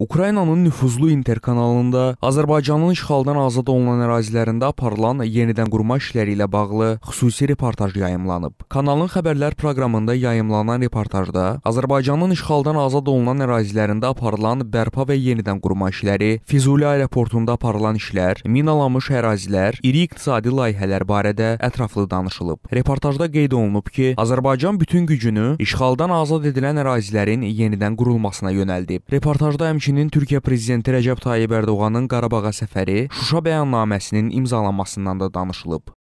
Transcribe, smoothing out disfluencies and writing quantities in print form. Ukraynanın nüfuzlu İnter kanalında Azərbaycanın işğaldan azad olunan ərazilərində aparılan yenidən qurma işləri ilə bağlı xüsusi reportaj yayımlanıb. Kanalın xəbərlər proqramında yayımlanan reportajda Azərbaycanın işğaldan azad olunan ərazilərində aparılan bərpa və yenidən qurma işləri, Füzuli aeroportunda aparılan işlər, minalanmış ərazilər, iri iqtisadi layihələr barədə ətraflı danışılıb. Reportajda qeyd olunub ki, Azərbaycan bütün gücünü işğaldan azad edilən ərazilərin yenidən qurulmasına yönəldib. Reportajda həmçinin Türkiyə Prezidenti Rəcəb Tayyib Erdoğanın Qarabağa səfəri Şuşa Bəyannaməsinin imzalanmasından da danışılıb.